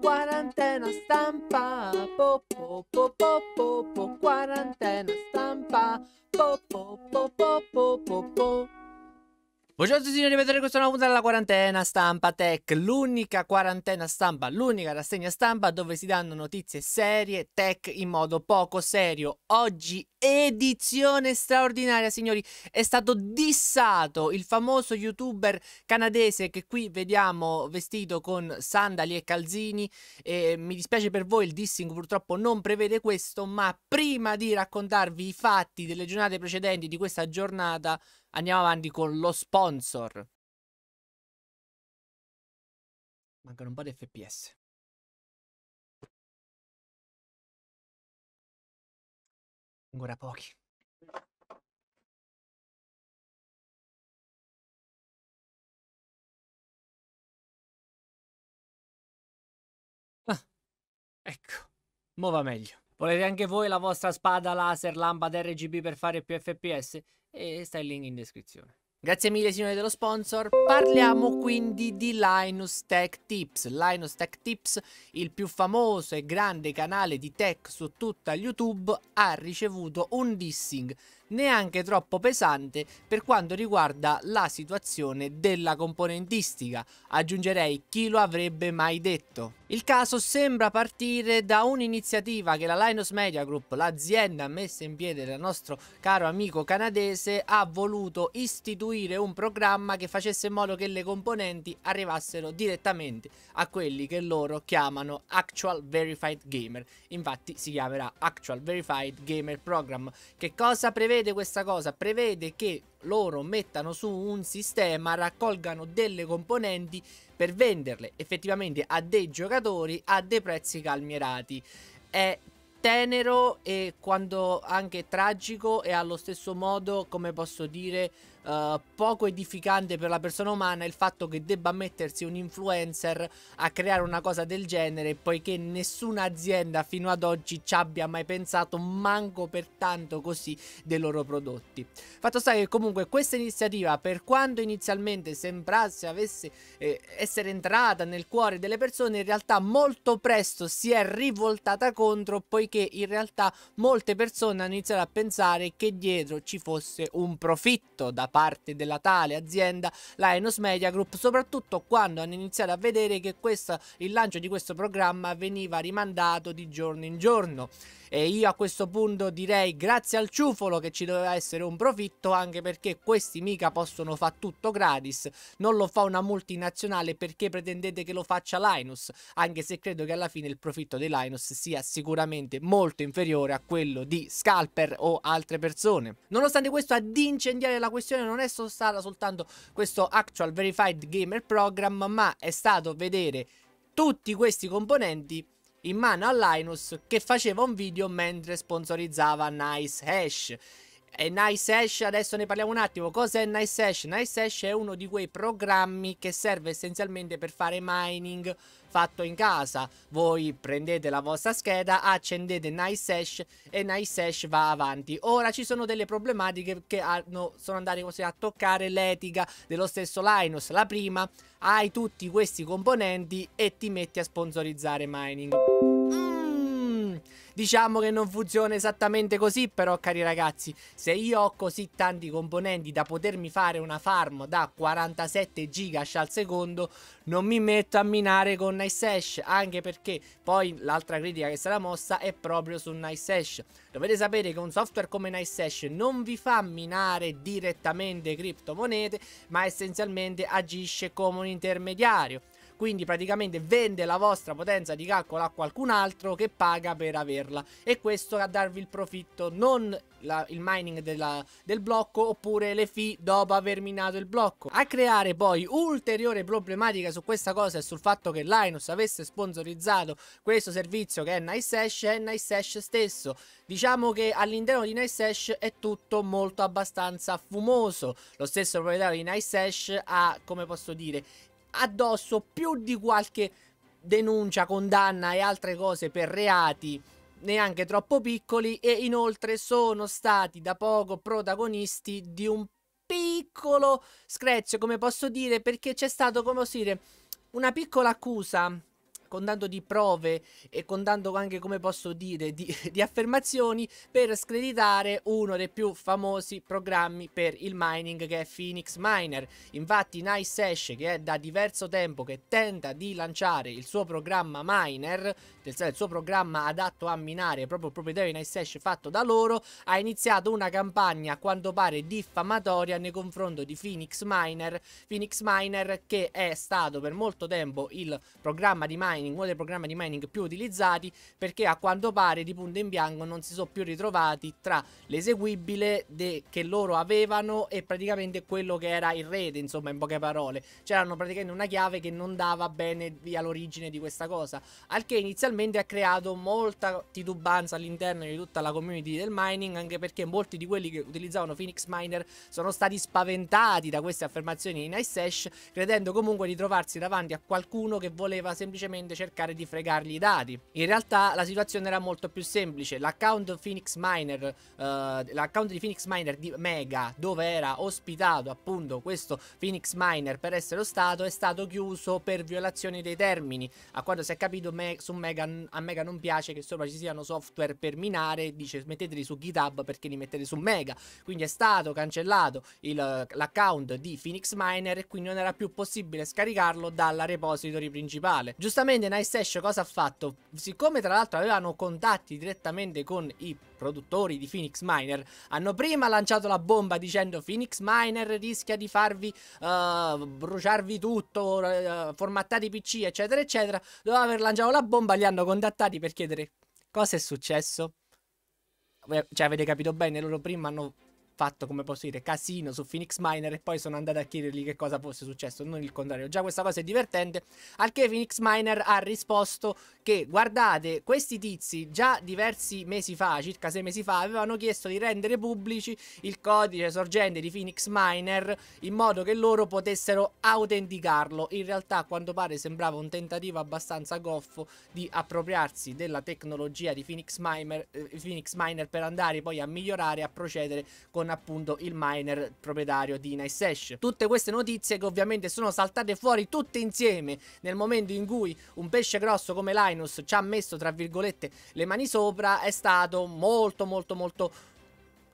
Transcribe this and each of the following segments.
Quarantena stampa, quarantena stampa. Buongiorno a tutti, rivedere questa nuova puntata della quarantena stampa tech, l'unica quarantena stampa, l'unica rassegna stampa dove si danno notizie serie tech in modo poco serio. Oggi edizione straordinaria, signori, è stato dissato il famoso youtuber canadese che qui vediamo vestito con sandali e calzini, e mi dispiace per voi, il dissing purtroppo non prevede questo, ma prima di raccontarvi i fatti delle giornate precedenti di questa giornata andiamo avanti con lo sponsor. Mancano un po' di FPS. Ancora pochi. Ah, ecco, mo va meglio. Volete anche voi la vostra spada laser, lampada RGB per fare più FPS? E sta il link in descrizione. Grazie mille signori dello sponsor. Parliamo quindi di Linus Tech Tips. Linus Tech Tips, il più famoso e grande canale di tech su tutta YouTube, ha ricevuto un dissing neanche troppo pesante per quanto riguarda la situazione della componentistica. Aggiungerei, chi lo avrebbe mai detto? Il caso sembra partire da un'iniziativa che la Linus Media Group, l'azienda messa in piedi dal nostro caro amico canadese, ha voluto istituire un programma che facesse in modo che le componenti arrivassero direttamente a quelli che loro chiamano Actual Verified Gamer. Infatti si chiamerà Actual Verified Gamer Program. Che cosa prevede questa cosa? Prevede che loro mettano su un sistema, raccolgano delle componenti per venderle effettivamente a dei giocatori a dei prezzi calmierati. È tenero e quando anche tragico e allo stesso modo, come posso dire, poco edificante per la persona umana il fatto che debba mettersi un influencer a creare una cosa del genere, poiché nessuna azienda fino ad oggi ci abbia mai pensato manco per tanto così dei loro prodotti. Fatto sta che comunque questa iniziativa, per quanto inizialmente sembrasse avesse essere entrata nel cuore delle persone, in realtà molto presto si è rivoltata contro, poiché in realtà molte persone hanno iniziato a pensare che dietro ci fosse un profitto da parte della tale azienda Linus Media Group, soprattutto quando hanno iniziato a vedere che il lancio di questo programma veniva rimandato di giorno in giorno. E io a questo punto direi grazie al ciufolo che ci doveva essere un profitto, anche perché questi mica possono fare tutto gratis, non lo fa una multinazionale, perché pretendete che lo faccia Linus, anche se credo che alla fine il profitto di Linus sia sicuramente molto inferiore a quello di scalper o altre persone. Nonostante questo, ad incendiare la questione non è stata soltanto questo Actual Verified Gamer Program, ma è stato vedere tutti questi componenti in mano a Linus che faceva un video mentre sponsorizzava NiceHash. E NiceHash, adesso ne parliamo un attimo. Cos'è NiceHash? NiceHash è uno di quei programmi che serve essenzialmente per fare mining fatto in casa. Voi prendete la vostra scheda, accendete NiceHash e NiceHash va avanti. Ora ci sono delle problematiche che sono andate così a toccare l'etica dello stesso Linus. La prima, hai tutti questi componenti e ti metti a sponsorizzare mining. Diciamo che non funziona esattamente così, però cari ragazzi, se io ho così tanti componenti da potermi fare una farm da 47 gigahash al secondo, non mi metto a minare con NiceHash, anche perché poi l'altra critica che sarà mossa è proprio su NiceHash. Dovete sapere che un software come NiceHash non vi fa minare direttamente criptomonete, ma essenzialmente agisce come un intermediario. Quindi praticamente vende la vostra potenza di calcolo a qualcun altro che paga per averla, e questo a darvi il profitto, non il mining del blocco oppure le fee dopo aver minato il blocco. A creare poi ulteriore problematica su questa cosa e sul fatto che Linus avesse sponsorizzato questo servizio che è NiceHash e NiceHash stesso. Diciamo che all'interno di NiceHash è tutto molto abbastanza fumoso. Lo stesso proprietario di NiceHash ha, come posso dire, addosso più di qualche denuncia, condanna e altre cose per reati neanche troppo piccoli, e inoltre sono stati da poco protagonisti di un piccolo screzio, come posso dire, perché c'è stato, come posso dire, una piccola accusa, con tanto di prove e con tanto anche, come posso dire, di affermazioni, per screditare uno dei più famosi programmi per il mining, che è Phoenix Miner. Infatti NiceHash, che è da diverso tempo che tenta di lanciare il suo programma miner, il suo programma adatto a minare, proprio proprietario di NiceHash fatto da loro, ha iniziato una campagna a quanto pare diffamatoria nei confronti di Phoenix Miner. Phoenix Miner, che è stato per molto tempo il programma di mining, uno dei programmi di mining più utilizzati, perché a quanto pare di punto in bianco non si sono più ritrovati tra l'eseguibile che loro avevano e praticamente quello che era in rete, insomma, in poche parole. C'erano praticamente una chiave che non dava bene via l'origine di questa cosa, al che inizialmente ha creato molta titubanza all'interno di tutta la community del mining, anche perché molti di quelli che utilizzavano Phoenix Miner sono stati spaventati da queste affermazioni di NiceHash, credendo comunque di trovarsi davanti a qualcuno che voleva semplicemente cercare di fregargli i dati. In realtà la situazione era molto più semplice. L'account Phoenix Miner, l'account di Phoenix Miner di Mega, dove era ospitato appunto questo Phoenix Miner per essere stato, è stato chiuso per violazione dei termini. A quanto si è capito, a Mega non piace che sopra ci siano software per minare, dice metteteli su GitHub perché li mettete su Mega. Quindi è stato cancellato l'account di Phoenix Miner e quindi non era più possibile scaricarlo dalla repository principale. Giustamente NiceHash cosa ha fatto? Siccome tra l'altro avevano contatti direttamente con i produttori di Phoenix Miner, hanno prima lanciato la bomba dicendo Phoenix Miner rischia di farvi bruciarvi tutto, formattati PC eccetera eccetera. Dopo aver lanciato la bomba li hanno contattati per chiedere cosa è successo. Cioè, avete capito bene, loro prima hanno fatto, come posso dire, casino su Phoenix Miner e poi sono andato a chiedergli che cosa fosse successo, non il contrario. Già questa cosa è divertente, al che Phoenix Miner ha risposto che guardate, questi tizi già diversi mesi fa, circa 6 mesi fa, avevano chiesto di rendere pubblici il codice sorgente di Phoenix Miner in modo che loro potessero autenticarlo. In realtà a quanto pare sembrava un tentativo abbastanza goffo di appropriarsi della tecnologia di Phoenix Miner per andare poi a migliorare e a procedere con appunto il miner proprietario di NiceHash. Tutte queste notizie che ovviamente sono saltate fuori tutte insieme nel momento in cui un pesce grosso come Linus ci ha messo, tra virgolette, le mani sopra, è stato molto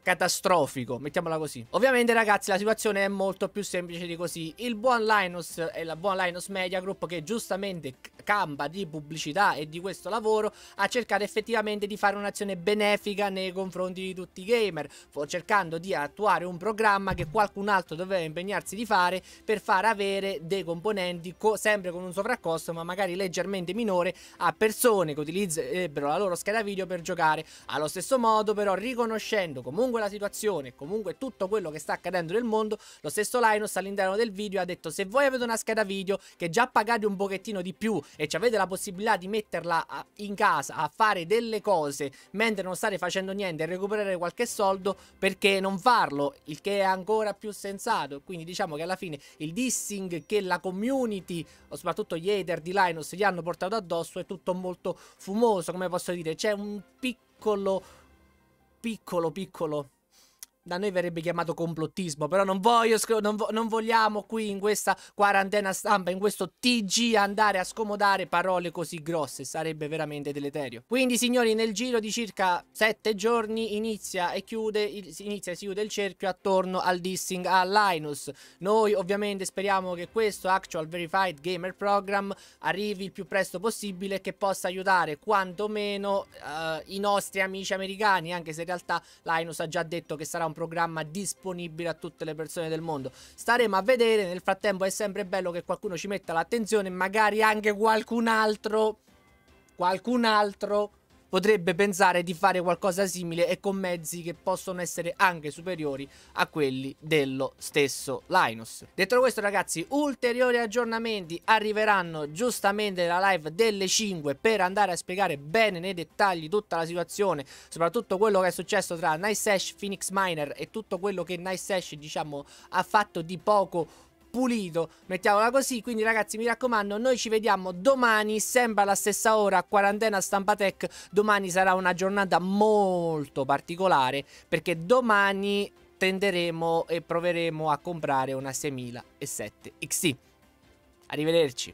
catastrofico, mettiamola così. Ovviamente ragazzi la situazione è molto più semplice di così. Il buon Linus e la buona Linus Media Group, che giustamente campa di pubblicità e di questo lavoro, ha cercato effettivamente di fare un'azione benefica nei confronti di tutti i gamer, cercando di attuare un programma che qualcun altro doveva impegnarsi di fare, per far avere dei componenti sempre con un sovraccosto ma magari leggermente minore a persone che utilizzerebbero la loro scheda video per giocare allo stesso modo. Però riconoscendo comunque la situazione, comunque tutto quello che sta accadendo nel mondo, lo stesso Linus all'interno del video ha detto: se voi avete una scheda video che già pagate un pochettino di più e ci avete la possibilità di metterla in casa a fare delle cose mentre non state facendo niente e recuperare qualche soldo, perché non farlo? Il che è ancora più sensato. Quindi diciamo che alla fine il dissing che la community, o soprattutto gli hater di Linus, gli hanno portato addosso è tutto molto fumoso, come posso dire. C'è un piccolo, da noi verrebbe chiamato complottismo, però non vogliamo qui in questa quarantena stampa, in questo TG, andare a scomodare parole così grosse, sarebbe veramente deleterio. Quindi signori, nel giro di circa 7 giorni inizia e si chiude il cerchio attorno al dissing a Linus. Noi ovviamente speriamo che questo Actual Verified Gamer Program arrivi il più presto possibile e che possa aiutare quantomeno i nostri amici americani, anche se in realtà Linus ha già detto che sarà un programma disponibile a tutte le persone del mondo. Staremo a vedere. Nel frattempo è sempre bello che qualcuno ci metta l'attenzione, magari anche qualcun altro potrebbe pensare di fare qualcosa simile e con mezzi che possono essere anche superiori a quelli dello stesso Linus. Detto questo ragazzi, ulteriori aggiornamenti arriveranno giustamente nella live delle 5 per andare a spiegare bene nei dettagli tutta la situazione, soprattutto quello che è successo tra NiceHash, Phoenix Miner e tutto quello che NiceHash, diciamo, ha fatto di poco pulito, mettiamola così. Quindi ragazzi mi raccomando, noi ci vediamo domani sempre alla stessa ora a Quarantena Stampa Tech. Domani sarà una giornata molto particolare perché domani tenderemo e proveremo a comprare una 6700XT. Arrivederci.